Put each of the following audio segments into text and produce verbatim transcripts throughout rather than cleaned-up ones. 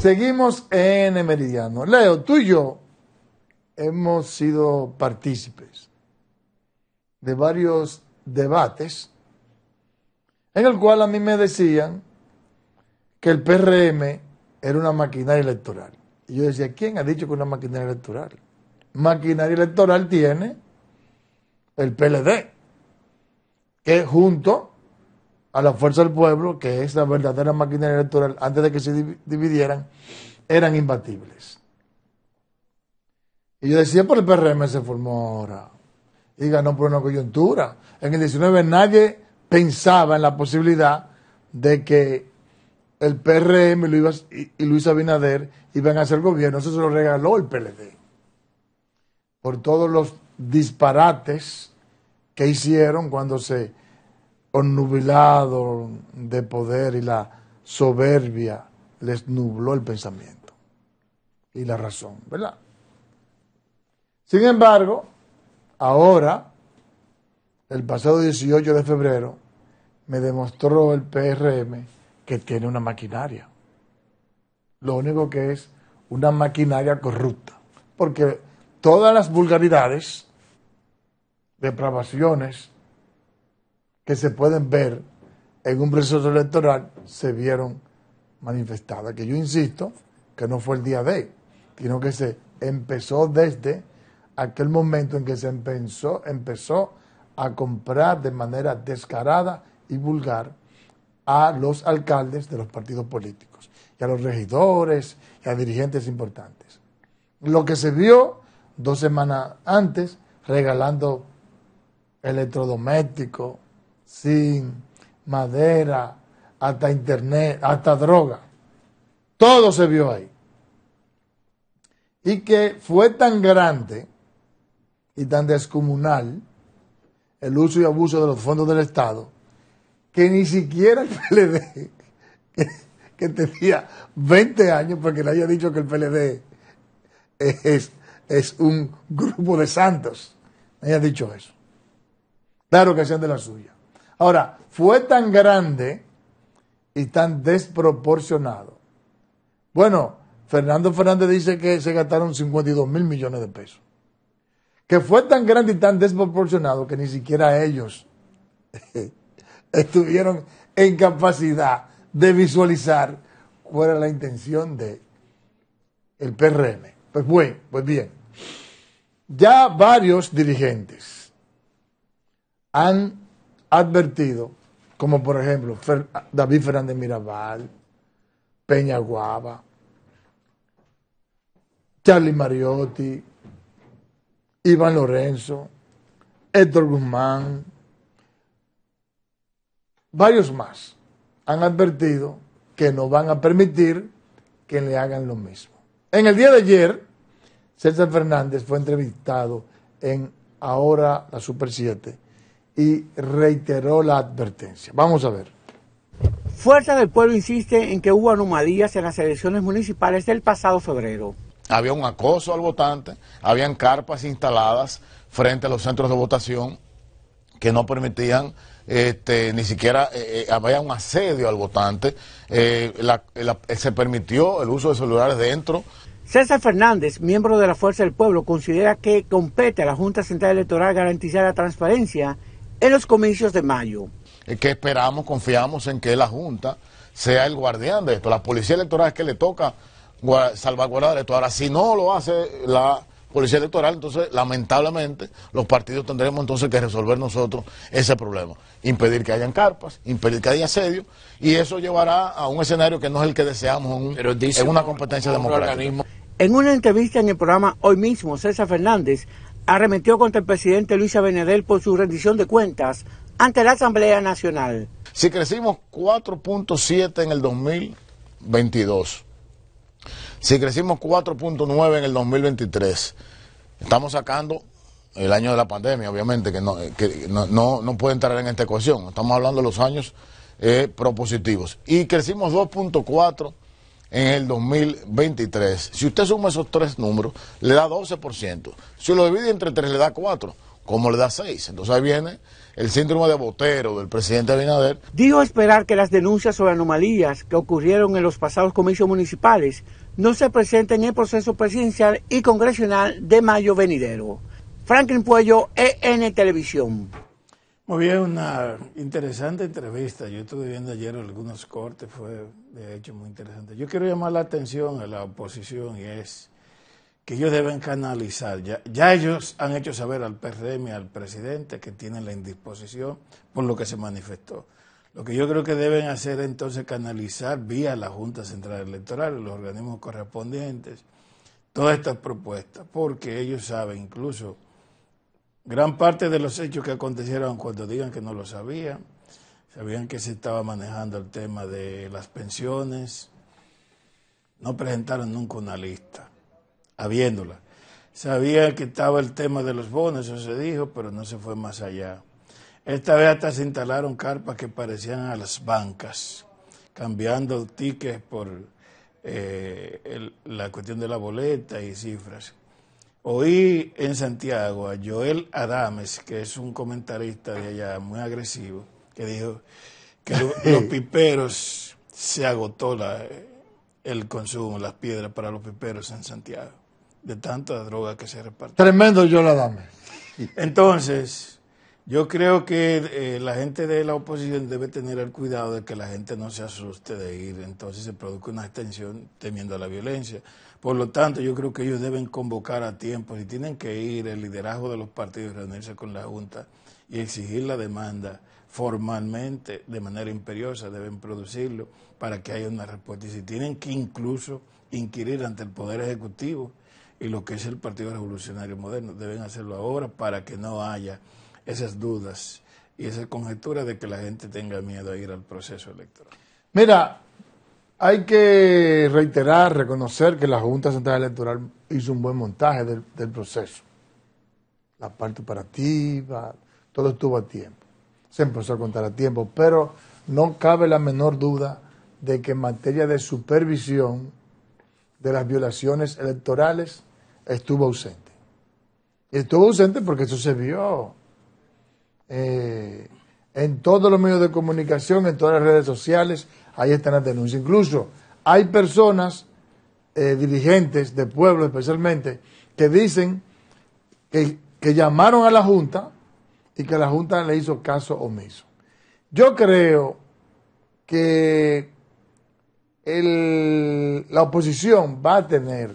Seguimos en el Meridiano. Leo, tú y yo hemos sido partícipes de varios debates en el cual a mí me decían que el P R M era una maquinaria electoral. Y yo decía, ¿quién ha dicho que una maquinaria electoral? Maquinaria electoral tiene el P L D, que junto a la Fuerza del Pueblo, que es la verdadera maquinaria electoral, antes de que se dividieran, eran imbatibles. Y yo decía, por el P R M se formó ahora. Y ganó por una coyuntura. En el diecinueve nadie pensaba en la posibilidad de que el P R M y Luis Abinader iban a hacer gobierno. Eso se lo regaló el P L D. Por todos los disparates que hicieron cuando se onnubilado de poder y la soberbia les nubló el pensamiento y la razón, ¿verdad? Sin embargo, ahora, el pasado dieciocho de febrero, me demostró el P R M que tiene una maquinaria. Lo único que es una maquinaria corrupta, porque todas las vulgaridades, depravaciones que se pueden ver en un proceso electoral se vieron manifestadas, que yo insisto que no fue el día de, sino que se empezó desde aquel momento en que se empezó, empezó a comprar de manera descarada y vulgar a los alcaldes de los partidos políticos y a los regidores y a dirigentes importantes. Lo que se vio dos semanas antes regalando electrodomésticos, sin madera, hasta internet, hasta droga. Todo se vio ahí. Y que fue tan grande y tan descomunal el uso y abuso de los fondos del Estado que ni siquiera el P L D, que, que tenía veinte años, porque le haya dicho que el P L D es, es un grupo de santos, le haya dicho eso. Claro que hacían de la suya. Ahora, fue tan grande y tan desproporcionado. Bueno, Fernando Fernández dice que se gastaron cincuenta y dos mil millones de pesos. Que fue tan grande y tan desproporcionado que ni siquiera ellos estuvieron en capacidad de visualizar cuál era la intención de el P R M. Pues bueno, pues bien, ya varios dirigentes han advertido, como por ejemplo Fer, David Fernández Mirabal, Peña Guava, Charlie Mariotti, Iván Lorenzo, Héctor Guzmán, varios más han advertido que no van a permitir que le hagan lo mismo. En el día de ayer, César Fernández fue entrevistado en Ahora la Super siete y reiteró la advertencia. Vamos a ver. Fuerza del Pueblo insiste en que hubo anomalías en las elecciones municipales del pasado febrero. Había un acoso al votante, habían carpas instaladas frente a los centros de votación que no permitían este, ni siquiera, eh, había un asedio al votante, eh, la, la, se permitió el uso de celulares dentro. César Fernández, miembro de la Fuerza del Pueblo, considera que compete a la Junta Central Electoral garantizar la transparencia en los comicios de mayo. Es que esperamos, confiamos en que la Junta sea el guardián de esto. La policía electoral es que le toca salvaguardar esto. Ahora, si no lo hace la policía electoral, entonces, lamentablemente, los partidos tendremos entonces que resolver nosotros ese problema. Impedir que hayan carpas, impedir que haya asedios, y eso llevará a un escenario que no es el que deseamos en, un, Pero dice en una competencia un, un democrática. Organismo. En una entrevista en el programa Hoy Mismo, César Fernández arremetió contra el presidente Luis Abinader por su rendición de cuentas ante la Asamblea Nacional. Si crecimos cuatro punto siete en el dos mil veintidós, si crecimos cuatro punto nueve en el dos mil veintitrés, estamos sacando el año de la pandemia, obviamente, que no, que no, no, no puede entrar en esta ecuación. Estamos hablando de los años eh, propositivos. Y crecimos dos punto cuatro en el dos mil veintitrés. Si usted suma esos tres números, le da doce por ciento. Si lo divide entre tres, le da cuatro. ¿Cómo le da seis? Entonces ahí viene el síndrome de Botero del presidente Abinader. Dijo esperar que las denuncias sobre anomalías que ocurrieron en los pasados comicios municipales no se presenten en el proceso presidencial y congresional de mayo venidero. Franklin Puello, E N Televisión. Muy bien, una interesante entrevista. Yo estuve viendo ayer algunos cortes, fue de hecho muy interesante. Yo quiero llamar la atención a la oposición y es que ellos deben canalizar. Ya, ya ellos han hecho saber al P R M y al presidente que tienen la indisposición por lo que se manifestó. Lo que yo creo que deben hacer entonces canalizar vía la Junta Central Electoral y los organismos correspondientes todas estas propuestas, porque ellos saben incluso gran parte de los hechos que acontecieron cuando digan que no lo sabían, sabían que se estaba manejando el tema de las pensiones, no presentaron nunca una lista, habiéndola. Sabían que estaba el tema de los bonos, eso se dijo, pero no se fue más allá. Esta vez hasta se instalaron carpas que parecían a las bancas, cambiando tickets por eh, el, la cuestión de la boleta y cifras. Oí en Santiago a Joel Adames, que es un comentarista de allá muy agresivo, que dijo que lo, los piperos se agotó la, el consumo, las piedras para los piperos en Santiago, de tanta droga que se repartió. Tremendo Joel Adames. Entonces, yo creo que eh, la gente de la oposición debe tener el cuidado de que la gente no se asuste de ir, entonces se produce una extensión temiendo a la violencia. Por lo tanto, yo creo que ellos deben convocar a tiempo, si tienen que ir el liderazgo de los partidos, reunirse con la Junta y exigir la demanda formalmente, de manera imperiosa, deben producirlo para que haya una respuesta. Y si tienen que incluso inquirir ante el Poder Ejecutivo y lo que es el Partido Revolucionario Moderno, deben hacerlo ahora para que no haya esas dudas y esa conjetura de que la gente tenga miedo a ir al proceso electoral. Mira, hay que reiterar, reconocer que la Junta Central Electoral hizo un buen montaje del, del proceso. La parte operativa, todo estuvo a tiempo. Se empezó a contar a tiempo, pero no cabe la menor duda de que en materia de supervisión de las violaciones electorales estuvo ausente. Estuvo ausente porque eso se vio eh, en todos los medios de comunicación, en todas las redes sociales. Ahí están las denuncias. Incluso hay personas, eh, dirigentes de pueblo especialmente, que dicen que, que llamaron a la Junta y que la Junta le hizo caso omiso. Yo creo que el, la oposición va a tener,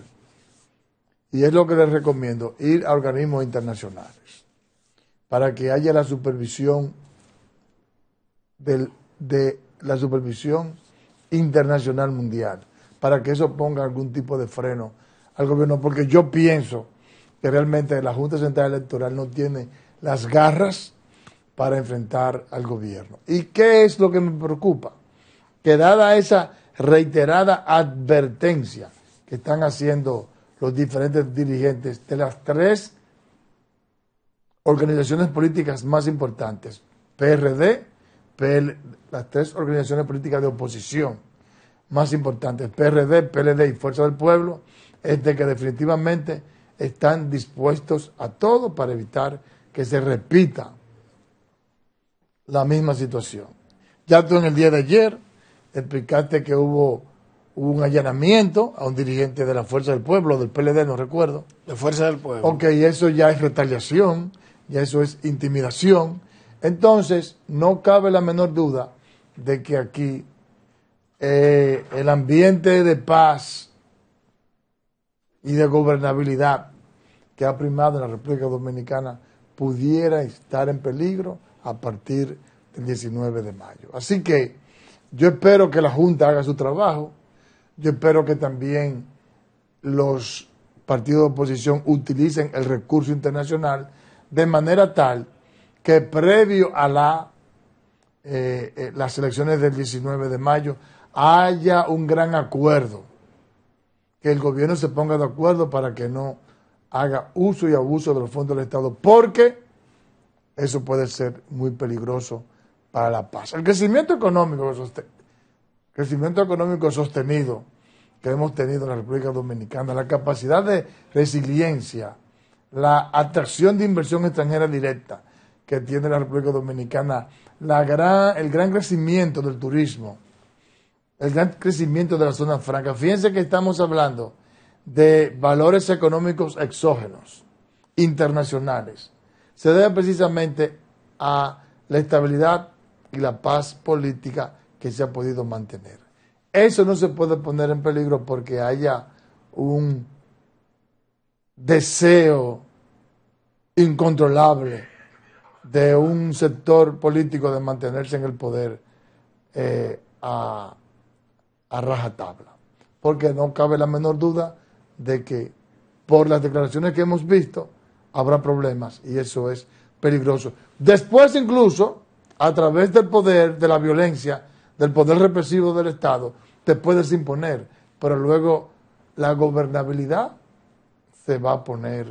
y es lo que les recomiendo, ir a organismos internacionales para que haya la supervisión del, de la supervisión internacional mundial, para que eso ponga algún tipo de freno al gobierno, porque yo pienso que realmente la Junta Central Electoral no tiene las garras para enfrentar al gobierno. ¿Y qué es lo que me preocupa? Que dada esa reiterada advertencia que están haciendo los diferentes dirigentes de las tres organizaciones políticas más importantes, P R D, P L, las tres organizaciones políticas de oposición más importantes, P R D, P L D y Fuerza del Pueblo, es de que definitivamente están dispuestos a todo para evitar que se repita la misma situación. Ya tú en el día de ayer explicaste que hubo, hubo un allanamiento a un dirigente de la Fuerza del Pueblo, del P L D, no recuerdo. De Fuerza del Pueblo. Ok, eso ya es retaliación, ya eso es intimidación. Entonces, no cabe la menor duda de que aquí eh, el ambiente de paz y de gobernabilidad que ha primado en la República Dominicana pudiera estar en peligro a partir del diecinueve de mayo. Así que yo espero que la Junta haga su trabajo, yo espero que también los partidos de oposición utilicen el recurso internacional de manera tal que previo a la, eh, eh, las elecciones del diecinueve de mayo haya un gran acuerdo, que el gobierno se ponga de acuerdo para que no haga uso y abuso de los fondos del Estado, porque eso puede ser muy peligroso para la paz. El crecimiento económico, el crecimiento económico sostenido que hemos tenido en la República Dominicana, la capacidad de resiliencia, la atracción de inversión extranjera directa, que tiene la República Dominicana, la gran, el gran crecimiento del turismo, el gran crecimiento de la zona franca. Fíjense que estamos hablando de valores económicos exógenos, internacionales. Se debe precisamente a la estabilidad y la paz política que se ha podido mantener. Eso no se puede poner en peligro porque haya un deseo incontrolable de un sector político de mantenerse en el poder eh, a, a rajatabla. Porque no cabe la menor duda de que por las declaraciones que hemos visto habrá problemas y eso es peligroso. Después incluso, a través del poder, de la violencia, del poder represivo del Estado, te puedes imponer, pero luego la gobernabilidad se va a poner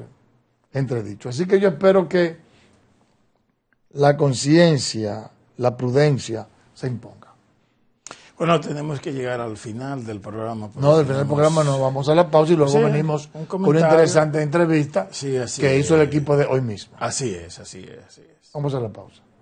entredicho. Así que yo espero que la conciencia, la prudencia se imponga. Bueno, tenemos que llegar al final del programa. No, del final del programa no, vamos a la pausa y luego sí, venimos un con una interesante entrevista sí, que hizo el equipo de hoy mismo. Así es, así es, así es. Vamos a la pausa.